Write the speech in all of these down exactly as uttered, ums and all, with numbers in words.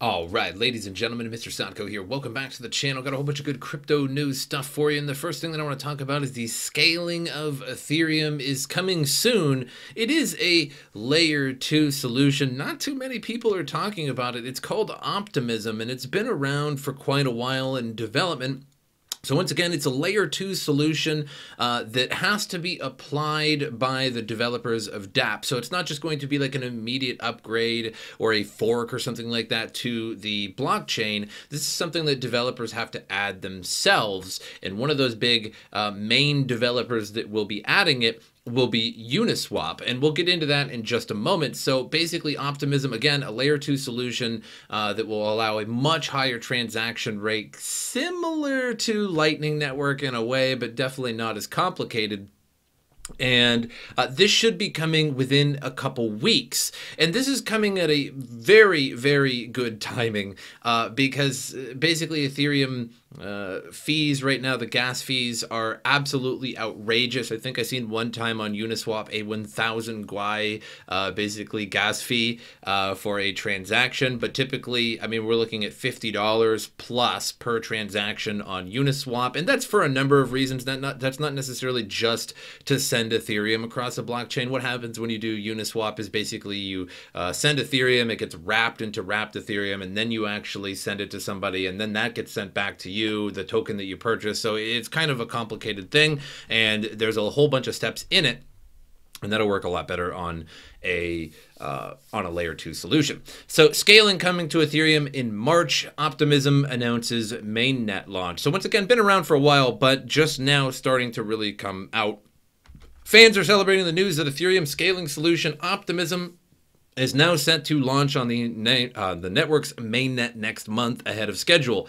All right, ladies and gentlemen, Mister Sotko here. Welcome back to the channel. Got a whole bunch of good crypto news stuff for you. And the first thing that I want to talk about is the scaling of Ethereum is coming soon. It is a layer two solution. Not too many people are talking about it. It's called Optimism, and it's been around for quite a while in development. So once again, it's a layer two solution uh, that has to be applied by the developers of DApp. So it's not just going to be like an immediate upgrade or a fork or something like that to the blockchain. This is something that developers have to add themselves. And one of those big uh, main developers that will be adding it will be Uniswap, and we'll get into that in just a moment. So basically Optimism, again, a layer two solution uh, that will allow a much higher transaction rate, similar to Lightning Network in a way, but definitely not as complicated. And uh, this should be coming within a couple weeks. And this is coming at a very, very good timing uh, because basically Ethereum uh, fees right now, the gas fees are absolutely outrageous. I think I seen one time on Uniswap a one thousand gwei uh, basically gas fee uh, for a transaction. But typically, I mean, we're looking at fifty dollars plus per transaction on Uniswap. And that's for a number of reasons. That not, that's not necessarily just to send send Ethereum across a blockchain. What happens when you do Uniswap is basically you uh, send Ethereum, it gets wrapped into wrapped Ethereum, and then you actually send it to somebody, and then that gets sent back to you, the token that you purchase. So it's kind of a complicated thing, and there's a whole bunch of steps in it, and that'll work a lot better on a uh, on a layer two solution. So scaling coming to Ethereum in March, Optimism announces mainnet launch. So once again, been around for a while, but just now starting to really come out. Fans are celebrating the news that Ethereum scaling solution Optimism is now set to launch on the na uh, the network's mainnet next month ahead of schedule.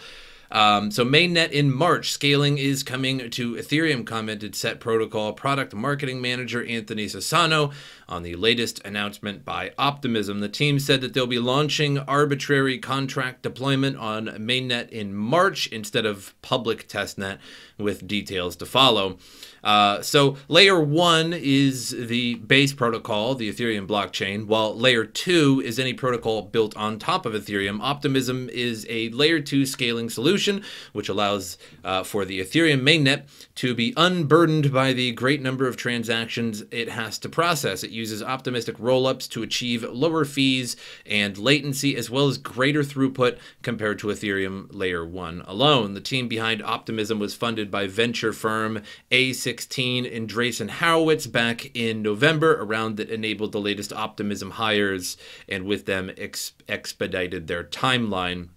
Um, so mainnet in March, scaling is coming to Ethereum, commented Set Protocol product marketing manager Anthony Sassano on the latest announcement by Optimism. The team said that they'll be launching arbitrary contract deployment on mainnet in March instead of public testnet, with details to follow. Uh, so layer one is the base protocol, the Ethereum blockchain, while layer two is any protocol built on top of Ethereum. Optimism is a layer two scaling solution, which allows uh, for the Ethereum mainnet to be unburdened by the great number of transactions it has to process. It uses optimistic rollups to achieve lower fees and latency, as well as greater throughput compared to Ethereum Layer one alone. The team behind Optimism was funded by venture firm A sixteen Andreessen Horowitz back in November, a round that enabled the latest Optimism hires, and with them ex expedited their timeline.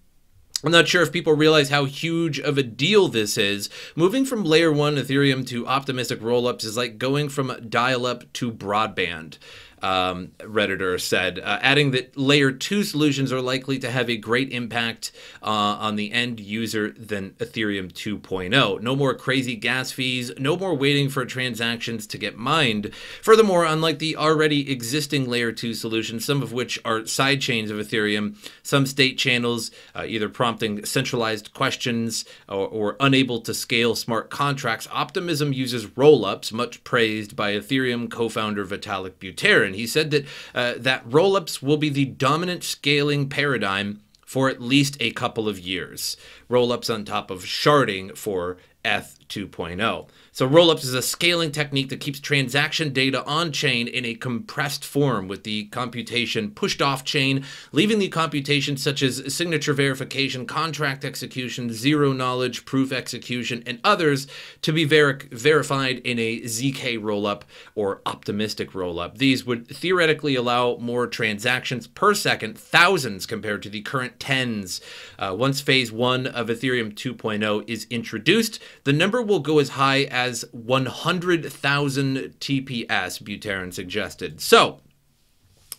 I'm not sure if people realize how huge of a deal this is. Moving from layer one Ethereum to optimistic rollups is like going from dial-up to broadband, um, Redditor said, uh, adding that layer two solutions are likely to have a great impact uh, on the end user than Ethereum two point oh. No more crazy gas fees, no more waiting for transactions to get mined. Furthermore, unlike the already existing layer two solutions, some of which are sidechains of Ethereum, some state channels, uh, either prompting centralized questions or, or unable to scale smart contracts, Optimism uses rollups, much praised by Ethereum co-founder Vitalik Buterin. He said that uh, that rollups will be the dominant scaling paradigm for at least a couple of years. Rollups on top of sharding for E T H two point oh. So rollups is a scaling technique that keeps transaction data on chain in a compressed form, with the computation pushed off chain, leaving the computations such as signature verification, contract execution, zero knowledge, proof execution, and others to be ver verified in a Z K rollup or optimistic rollup. These would theoretically allow more transactions per second, thousands compared to the current tens. Uh, once phase one of Ethereum two point oh is introduced, the number will go as high as one hundred thousand T P S, Buterin suggested. So,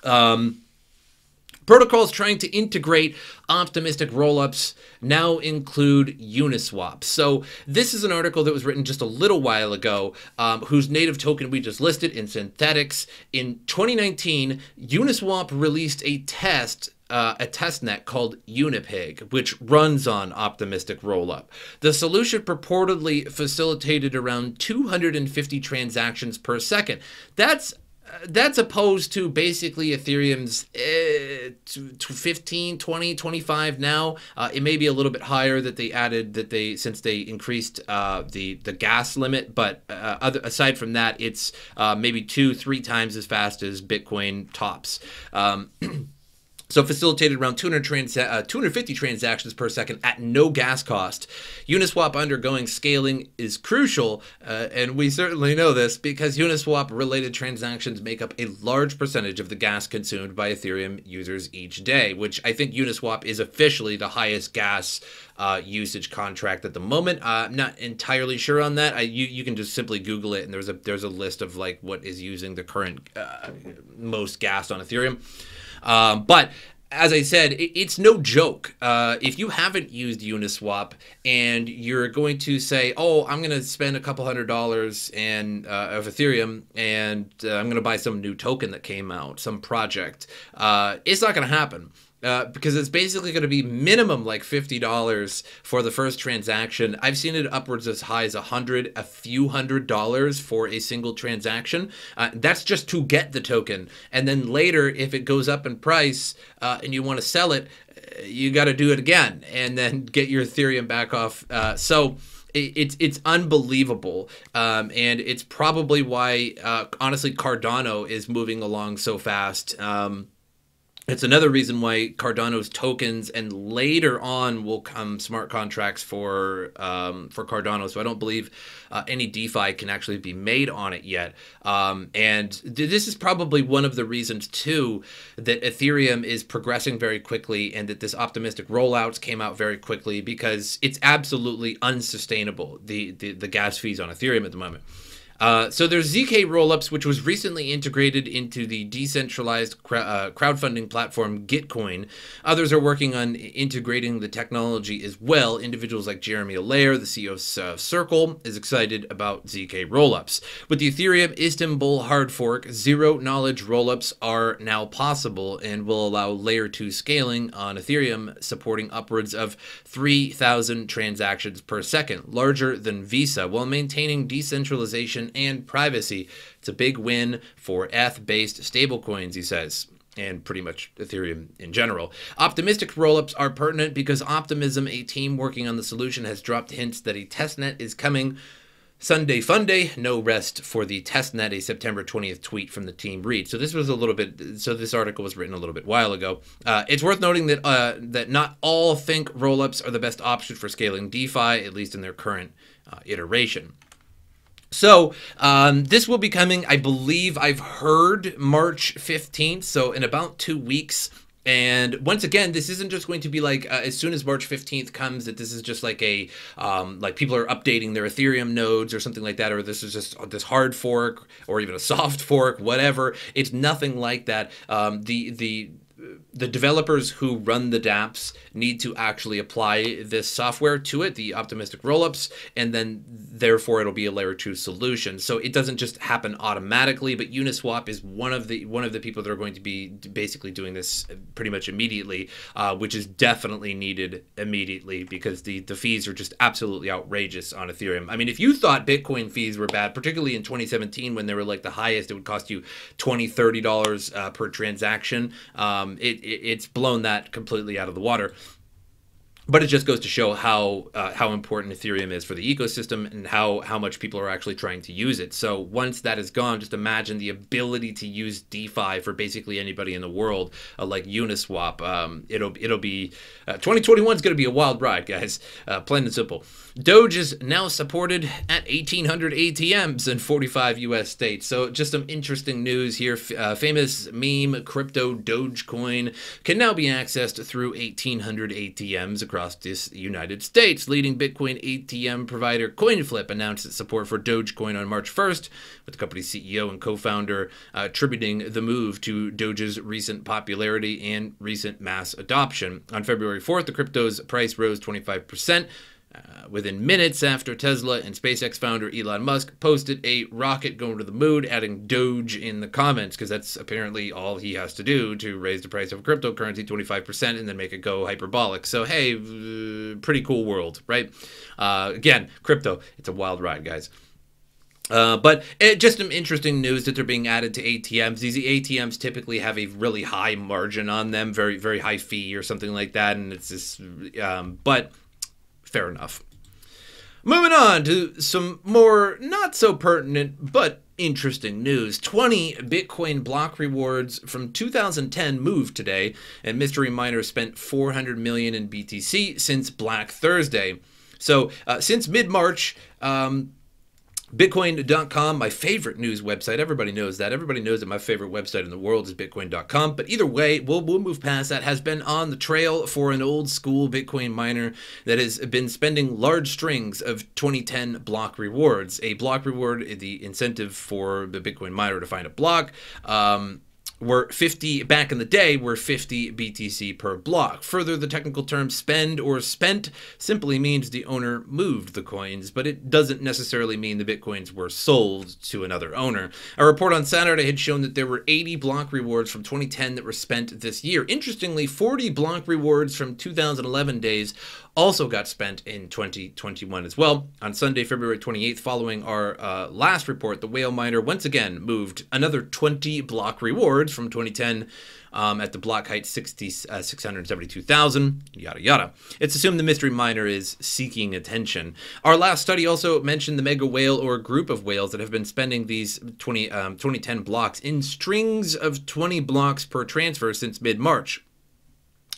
um, protocols trying to integrate optimistic rollups now include Uniswap. So this is an article that was written just a little while ago, um, whose native token we just listed in Synthetics. In twenty nineteen, Uniswap released a test Uh, a testnet called Unipig, which runs on optimistic rollup. The solution purportedly facilitated around two hundred fifty transactions per second. That's that's opposed to basically Ethereum's eh, to, to fifteen, twenty, twenty-five now. Uh, it may be a little bit higher that they added that they since they increased uh, the the gas limit. But uh, other, aside from that, it's uh, maybe two, three times as fast as Bitcoin tops. Um, So facilitated around two hundred transa uh, two hundred fifty transactions per second at no gas cost. Uniswap undergoing scaling is crucial, uh, and we certainly know this because Uniswap-related transactions make up a large percentage of the gas consumed by Ethereum users each day, which I think Uniswap is officially the highest gas Uh, usage contract at the moment. Uh, I'm not entirely sure on that. I, you you can just simply Google it, and there's a there's a list of like what is using the current uh, most gas on Ethereum. Um, but as I said, it, it's no joke. Uh, if you haven't used Uniswap and you're going to say, "Oh, I'm going to spend a couple hundred dollars and uh, of Ethereum, and uh, I'm going to buy some new token that came out, some project," uh, it's not going to happen. Uh, because it's basically going to be minimum like fifty dollars for the first transaction. I've seen it upwards as high as a hundred dollars, a few hundred dollars for a single transaction. Uh, that's just to get the token. And then later, if it goes up in price uh, and you want to sell it, you got to do it again and then get your Ethereum back off. Uh, so It's it's unbelievable, um, and it's probably why, uh, honestly, Cardano is moving along so fast. Um, It's another reason why Cardano's tokens, and later on will come smart contracts for um, for Cardano. So I don't believe uh, any DeFi can actually be made on it yet. Um, and th this is probably one of the reasons too that Ethereum is progressing very quickly, and that this optimistic rollouts came out very quickly, because it's absolutely unsustainable, the the, the gas fees on Ethereum at the moment. Uh, so there's Z K rollups, which was recently integrated into the decentralized cr uh, crowdfunding platform Gitcoin. Others are working on integrating the technology as well. Individuals like Jeremy Allaire, the C E O of uh, Circle, is excited about Z K rollups. With the Ethereum Istanbul hard fork, zero knowledge rollups are now possible and will allow layer two scaling on Ethereum, supporting upwards of three thousand transactions per second, larger than Visa, while maintaining decentralization and privacy. It's a big win for E T H-based stablecoins, he says, and pretty much Ethereum in general. Optimistic rollups are pertinent because Optimism, a team working on the solution, has dropped hints that a testnet is coming. Sunday Funday, no rest for the testnet, a September twentieth tweet from the team read. So this was a little bit, so this article was written a little bit while ago. Uh, it's worth noting that uh, that not all think rollups are the best option for scaling DeFi, at least in their current uh, iteration. So um, this will be coming, I believe I've heard March fifteenth, so in about two weeks. And once again, this isn't just going to be like, uh, as soon as March fifteenth comes, that this is just like a, um, like people are updating their Ethereum nodes or something like that, or this is just this hard fork or even a soft fork, whatever. It's nothing like that. Um, the, the, The developers who run the dApps need to actually apply this software to it, the optimistic rollups, and then therefore it'll be a layer two solution. So it doesn't just happen automatically, but Uniswap is one of the one of the people that are going to be basically doing this pretty much immediately, uh, which is definitely needed immediately, because the, the fees are just absolutely outrageous on Ethereum. I mean, if you thought Bitcoin fees were bad, particularly in twenty seventeen when they were like the highest, it would cost you twenty dollars, thirty dollars uh, per transaction. Um, it, it it's blown that completely out of the water. But it just goes to show how uh, how important Ethereum is for the ecosystem, and how how much people are actually trying to use it. So once that is gone, just imagine the ability to use DeFi for basically anybody in the world, uh, like Uniswap. Um, it'll it'll be uh, twenty twenty-one is going to be a wild ride, guys. Uh, plain and simple. Doge is now supported at eighteen hundred A T Ms in forty-five U S states. So just some interesting news here. F uh, famous meme crypto Dogecoin can now be accessed through eighteen hundred A T Ms across the United States. Leading Bitcoin A T M provider CoinFlip announced its support for Dogecoin on March first, with the company's C E O and co-founder uh, attributing the move to Doge's recent popularity and recent mass adoption. On February fourth, the crypto's price rose twenty-five percent. Uh, within minutes after Tesla and SpaceX founder Elon Musk posted a rocket going to the moon, adding Doge in the comments, because that's apparently all he has to do to raise the price of a cryptocurrency twenty-five percent and then make it go hyperbolic. So, hey, uh, pretty cool world, right? Uh, again, crypto, it's a wild ride, guys. Uh, but it, just some interesting news that they're being added to A T Ms. These A T Ms typically have a really high margin on them, very, very high fee or something like that. And it's just, um, but fair enough. Moving on to some more not so pertinent, but interesting news. twenty Bitcoin block rewards from two thousand ten moved today, and mystery miners spent four hundred million in B T C since Black Thursday. So uh, since mid-March, um, Bitcoin dot com, my favorite news website. Everybody knows that. Everybody knows that my favorite website in the world is Bitcoin dot com. But either way, we'll, we'll move past that. Has been on the trail for an old school Bitcoin miner that has been spending large strings of twenty ten block rewards. A block reward, the incentive for the Bitcoin miner to find a block, um, were fifty, back in the day, were fifty B T C per block. Further, the technical term spend or spent simply means the owner moved the coins, but it doesn't necessarily mean the Bitcoins were sold to another owner. A report on Saturday had shown that there were eighty block rewards from twenty ten that were spent this year. Interestingly, forty block rewards from two thousand eleven days also got spent in twenty twenty-one as well. On Sunday, February twenty-eighth, following our uh, last report, the whale miner once again moved another twenty block rewards from twenty ten um, at the block height uh, six hundred seventy-two thousand, yada, yada. It's assumed the mystery miner is seeking attention. Our last study also mentioned the mega whale or group of whales that have been spending these twenty, um, twenty ten blocks in strings of twenty blocks per transfer since mid-March.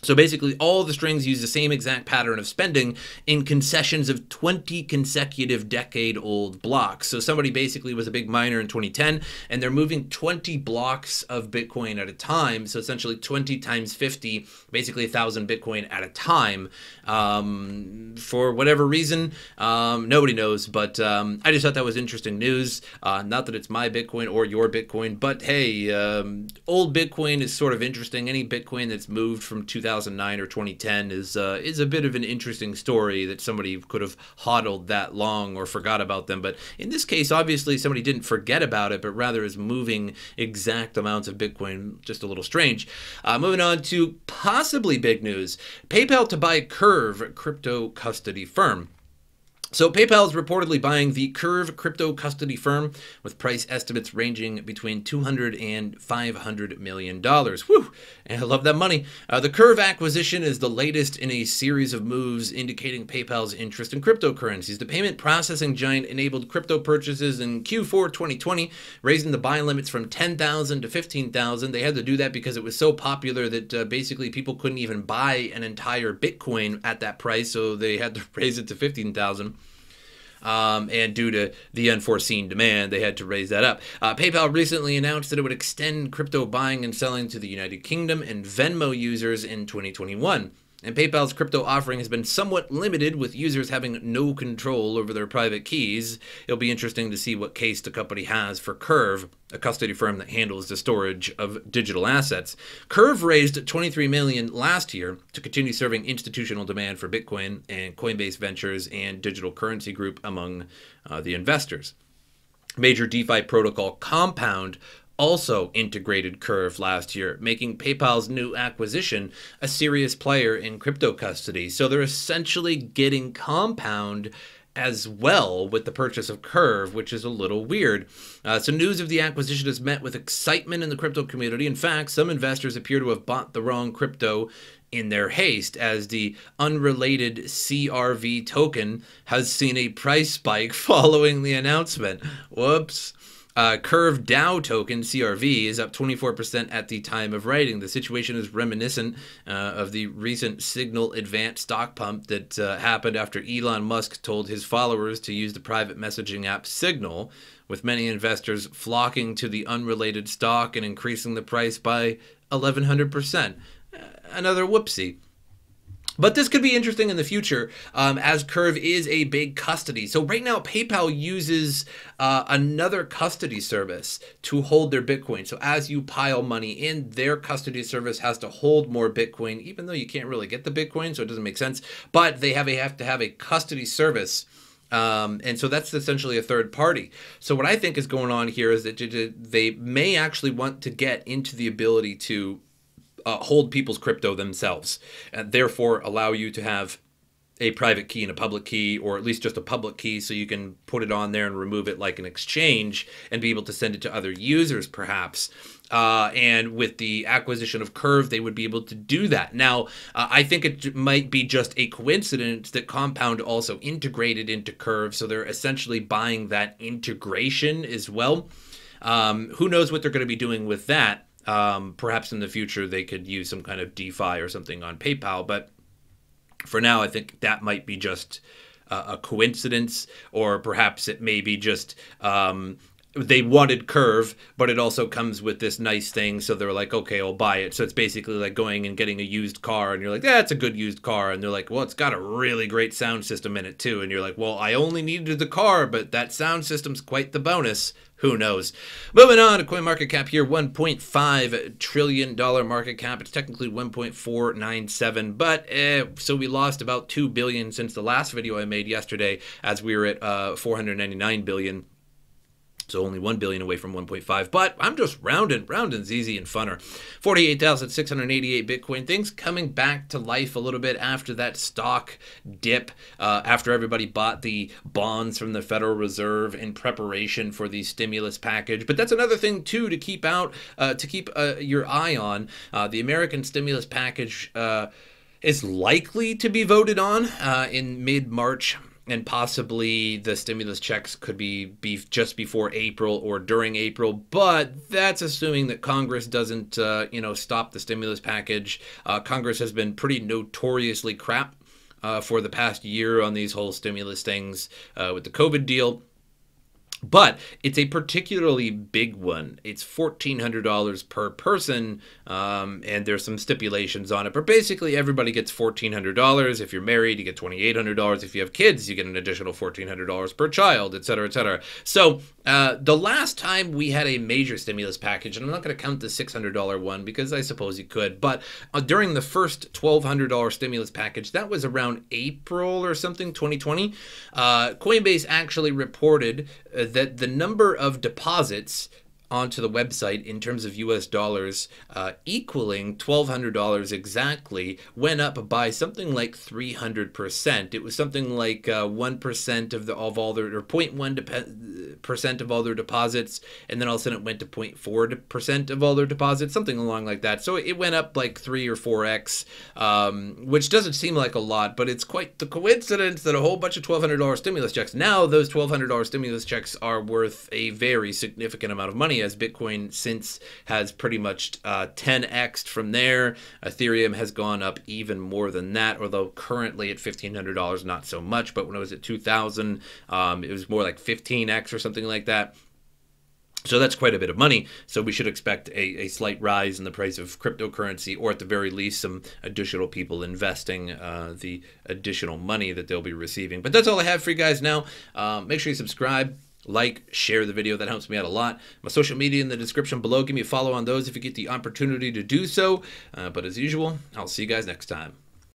So basically, all the strings use the same exact pattern of spending in concessions of twenty consecutive decade-old blocks. So somebody basically was a big miner in twenty ten, and they're moving twenty blocks of Bitcoin at a time. So essentially twenty times fifty, basically one thousand Bitcoin at a time. Um, for whatever reason, um, nobody knows, but um, I just thought that was interesting news. Uh, not that it's my Bitcoin or your Bitcoin, but hey, um, old Bitcoin is sort of interesting. Any Bitcoin that's moved from two thousand nine or twenty ten is uh, is a bit of an interesting story that somebody could have hodled that long or forgot about them. But in this case, obviously somebody didn't forget about it, but rather is moving exact amounts of Bitcoin. Just a little strange. Uh, moving on to possibly big news: PayPal to buy Curve, crypto custody firm. So PayPal is reportedly buying the Curve crypto custody firm with price estimates ranging between two hundred and five hundred million dollars. Whew, and I love that money. Uh, the Curve acquisition is the latest in a series of moves indicating PayPal's interest in cryptocurrencies. The payment processing giant enabled crypto purchases in Q four twenty twenty, raising the buy limits from ten thousand dollars to fifteen thousand dollars. They had to do that because it was so popular that uh, basically people couldn't even buy an entire Bitcoin at that price, so they had to raise it to fifteen thousand dollars. Um, and due to the unforeseen demand, they had to raise that up. Uh, PayPal recently announced that it would extend crypto buying and selling to the United Kingdom and Venmo users in twenty twenty-one. And PayPal's crypto offering has been somewhat limited, with users having no control over their private keys. It'll be interesting to see what case the company has for Curve, a custody firm that handles the storage of digital assets. Curve raised twenty-three million dollars last year to continue serving institutional demand for Bitcoin, and Coinbase Ventures and Digital Currency Group among uh, the investors. Major DeFi protocol Compound also integrated Curve last year, making PayPal's new acquisition a serious player in crypto custody. So they're essentially getting Compound as well with the purchase of Curve, which is a little weird. Uh, so news of the acquisition is met with excitement in the crypto community. In fact, some investors appear to have bought the wrong crypto in their haste, as the unrelated C R V token has seen a price spike following the announcement. Whoops. Uh, Curve DAO token, C R V, is up twenty-four percent at the time of writing. The situation is reminiscent uh, of the recent Signal advanced stock pump that uh, happened after Elon Musk told his followers to use the private messaging app Signal, with many investors flocking to the unrelated stock and increasing the price by eleven hundred percent. Another whoopsie. But this could be interesting in the future, um, as Curve is a big custody. So right now, PayPal uses uh, another custody service to hold their Bitcoin. So as you pile money in, their custody service has to hold more Bitcoin, even though you can't really get the Bitcoin, so it doesn't make sense. But they have, a, have to have a custody service. Um, and so that's essentially a third party. So what I think is going on here is that they may actually want to get into the ability to Uh, hold people's crypto themselves, and therefore allow you to have a private key and a public key, or at least just a public key, so you can put it on there and remove it like an exchange and be able to send it to other users perhaps. Uh, and with the acquisition of Curve, they would be able to do that. Now, uh, I think it might be just a coincidence that Compound also integrated into Curve, so they're essentially buying that integration as well. Um, who knows what they're going to be doing with that? Um, perhaps in the future they could use some kind of DeFi or something on PayPal, but for now, I think that might be just uh, a coincidence, or perhaps it may be just um, they wanted Curve, but it also comes with this nice thing, so they're like, okay, I'll buy it. So it's basically like going and getting a used car, and you're like, yeah, it's a good used car, and they're like, well, it's got a really great sound system in it too, and you're like, well, I only needed the car, but that sound system's quite the bonus. Who knows? Moving on to CoinMarketCap here, one point five trillion dollars market cap. It's technically one point four nine seven, but eh, so we lost about two billion dollars since the last video I made yesterday, as we were at uh, four hundred ninety-nine billion dollars. So only one billion dollars away from one point five, but I'm just rounding. Rounding's easy and funner. forty-eight thousand six hundred eighty-eight Bitcoin. Things coming back to life a little bit after that stock dip, uh, after everybody bought the bonds from the Federal Reserve in preparation for the stimulus package. But that's another thing, too, to keep out, uh, to keep uh, your eye on. Uh, the American stimulus package uh, is likely to be voted on uh, in mid-March. And possibly the stimulus checks could be, be just before April or during April, but that's assuming that Congress doesn't, uh, you know, stop the stimulus package. Uh, Congress has been pretty notoriously crap uh, for the past year on these whole stimulus things uh, with the COVID deal. But it's a particularly big one. It's fourteen hundred dollars per person, um, and there's some stipulations on it. But basically, everybody gets fourteen hundred dollars. If you're married, you get twenty-eight hundred dollars. If you have kids, you get an additional fourteen hundred dollars per child, et cetera, et cetera. So uh, the last time we had a major stimulus package, and I'm not going to count the six hundred dollar one because I suppose you could, but uh, during the first twelve hundred dollar stimulus package, that was around April or something, twenty twenty, uh, Coinbase actually reported uh, that the number of deposits onto the website in terms of U S dollars uh, equaling twelve hundred dollars exactly went up by something like three hundred percent. It was something like uh, one percent of the of all their, or zero point one percent of all their deposits, and then all of a sudden it went to zero point four percent of all their deposits, something along like that. So it went up like three or four X, um, which doesn't seem like a lot, but it's quite the coincidence that a whole bunch of twelve hundred dollar stimulus checks, now those twelve hundred dollar stimulus checks are worth a very significant amount of money, as Bitcoin since has pretty much uh, ten X'd from there. Ethereum has gone up even more than that, although currently at fifteen hundred dollars, not so much, but when it was at two thousand, um, it was more like fifteen X or something like that. So that's quite a bit of money. So we should expect a, a slight rise in the price of cryptocurrency, or at the very least, some additional people investing uh, the additional money that they'll be receiving. But that's all I have for you guys now. Uh, make sure you subscribe, like, share the video. That helps me out a lot. My social media in the description below. Give me a follow on those if you get the opportunity to do so. Uh, but as usual, I'll see you guys next time.